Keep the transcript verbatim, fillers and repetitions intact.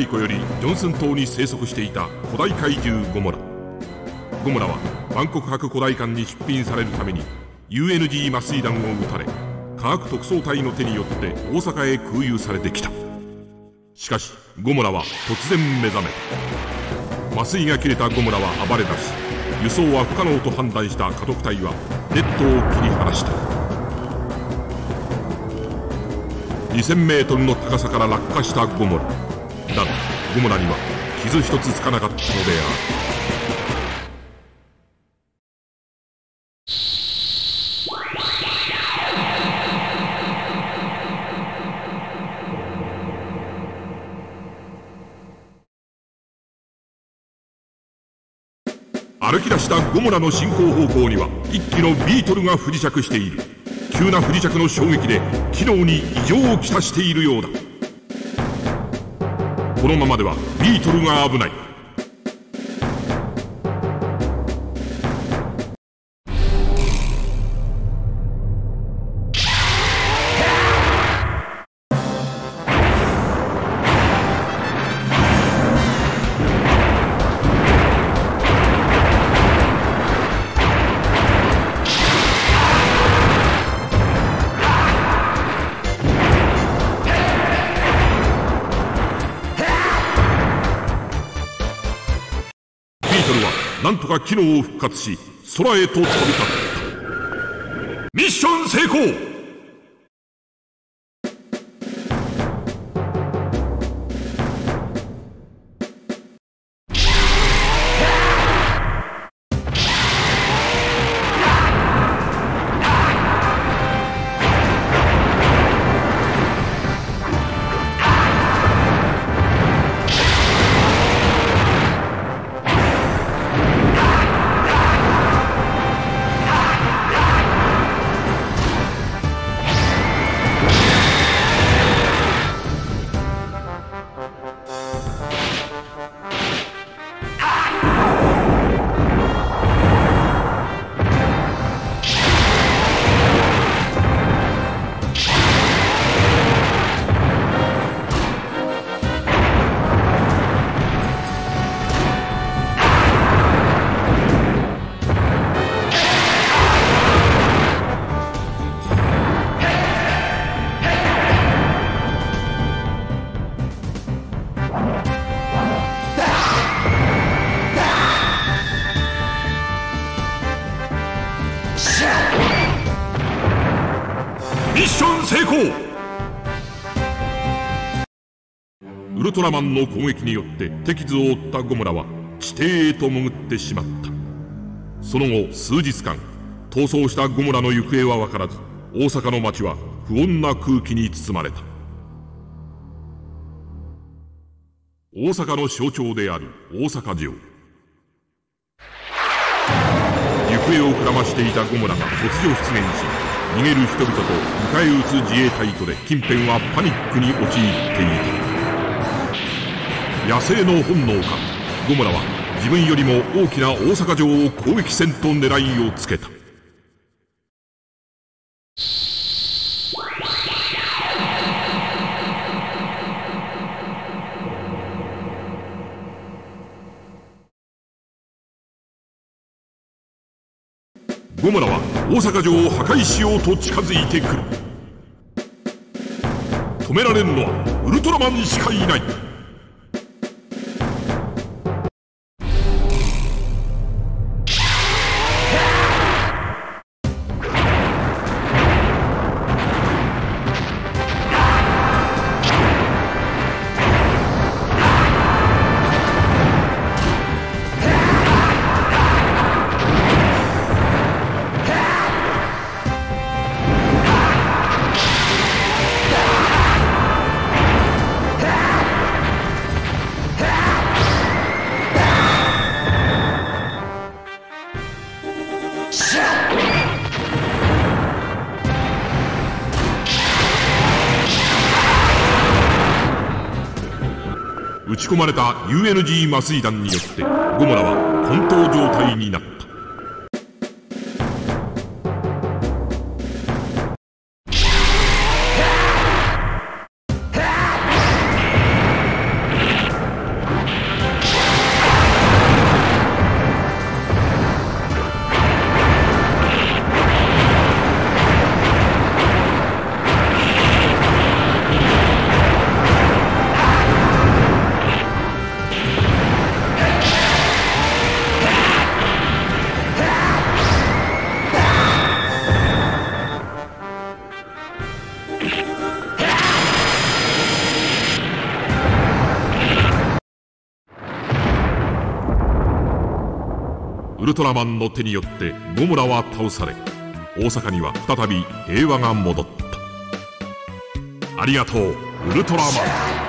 太古よりジョンスン島に生息していた古代怪獣ゴモラ。ゴモラは万国博古代館に出品されるために ユーエヌジー 麻酔弾を撃たれ、科学特捜隊の手によって大阪へ空輸されてきた。しかしゴモラは突然目覚めた。麻酔が切れたゴモラは暴れ出し、輸送は不可能と判断した家督隊は列島を切り離した。 にせんメートルの高さから落下したゴモラ。だがゴモラには傷一つつかなかったのである。 歩き出したゴモラの進行方向にはいっきのビートルが不時着している。急な不時着の衝撃で機能に異常をきたしているようだ。このままではビートルが危ない。なんとか機能を復活し、空へと飛び立った。ミッション成功。ウルトラマンの攻撃によって手傷を負ったゴモラは地底へと潜ってしまった。その後数日間逃走したゴモラの行方は分からず、大阪の街は不穏な空気に包まれた。大阪の象徴である大阪城、行方をくらましていたゴモラが突如出現し、逃げる人々と迎え撃つ自衛隊とで近辺はパニックに陥っていた。 野生の本能か、ゴモラは自分よりも大きな大阪城を攻撃戦と狙いをつけた。ゴモラは大阪城を破壊しようと近づいてくる。止められるのはウルトラマンしかいない。 撃ち込まれた ユーエヌジー 麻酔弾によってゴモラは混沌状態になった。ルトラマンの手によってゴムラは倒され、大阪には再び平和が戻った。ありがとう、ウルトラマン。